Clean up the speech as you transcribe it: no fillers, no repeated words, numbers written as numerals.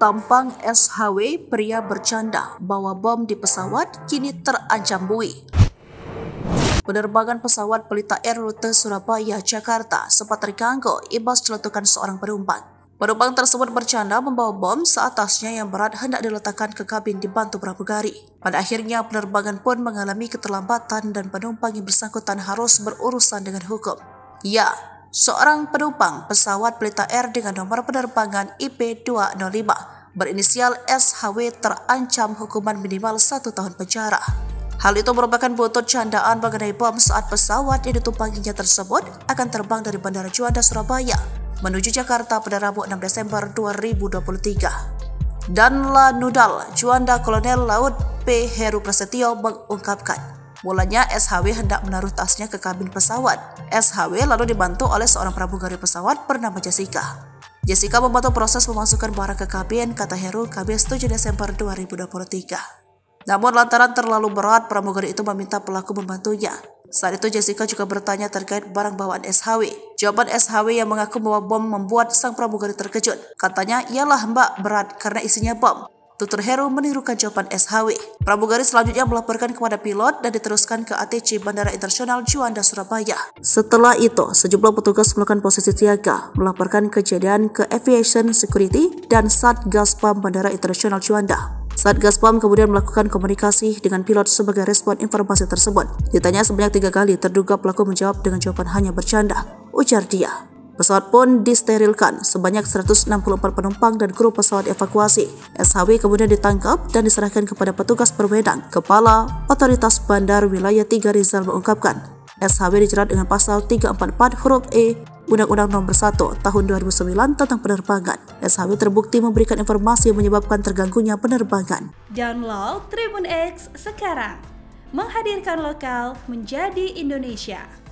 Tampang SHW pria bercanda bawa bom di pesawat kini terancam bui. Penerbangan pesawat Pelita Air rute Surabaya-Jakarta sempat terganggu imbas celetukan seorang penumpang. Penumpang tersebut bercanda membawa bom saat tasnya yang berat hendak diletakkan ke kabin dibantu pramugari. Pada akhirnya penerbangan pun mengalami keterlambatan dan penumpang yang bersangkutan harus berurusan dengan hukum. Ya, seorang penumpang pesawat Pelita Air dengan nomor penerbangan IP-205 berinisial SHW terancam hukuman minimal 1 tahun penjara. Hal itu merupakan buntut candaan mengenai bom saat pesawat yang ditumpanginya tersebut akan terbang dari Bandara Juanda, Surabaya menuju Jakarta pada Rabu 6 Desember 2023. Dan Lanudal Juanda Kolonel Laut P. Heru Prasetyo mengungkapkan, mulanya SHW hendak menaruh tasnya ke kabin pesawat. SHW lalu dibantu oleh seorang pramugari pesawat bernama Jessica. Jessica membantu proses memasukkan barang ke kabin, kata Heru Kamis 7 Desember 2023. Namun lantaran terlalu berat, pramugari itu meminta pelaku membantunya. Saat itu Jessica juga bertanya terkait barang bawaan SHW. Jawaban SHW yang mengaku bawa bom membuat sang pramugari terkejut. Katanya, "Iyalah mbak, berat karena isinya bom." Tutur Heru menirukan jawaban SHW. Pramugari selanjutnya melaporkan kepada pilot dan diteruskan ke ATC Bandara Internasional Juanda, Surabaya. Setelah itu, sejumlah petugas melakukan posisi siaga, melaporkan kejadian ke Aviation Security dan Satgas Pam Bandara Internasional Juanda. Satgas Pam kemudian melakukan komunikasi dengan pilot sebagai respon informasi tersebut. Ditanya sebanyak 3 kali, terduga pelaku menjawab dengan jawaban hanya bercanda, ujar dia. Pesawat pun disterilkan sebanyak 164 penumpang dan kru pesawat evakuasi. SHW kemudian ditangkap dan diserahkan kepada petugas berwenang. Kepala Otoritas Bandar Wilayah 3 Rizal mengungkapkan, SHW dijerat dengan pasal 344 huruf E Undang-Undang Nomor 1 Tahun 2009 tentang penerbangan. SHW terbukti memberikan informasi yang menyebabkan terganggunya penerbangan. Download Tribun X sekarang, menghadirkan lokal menjadi Indonesia.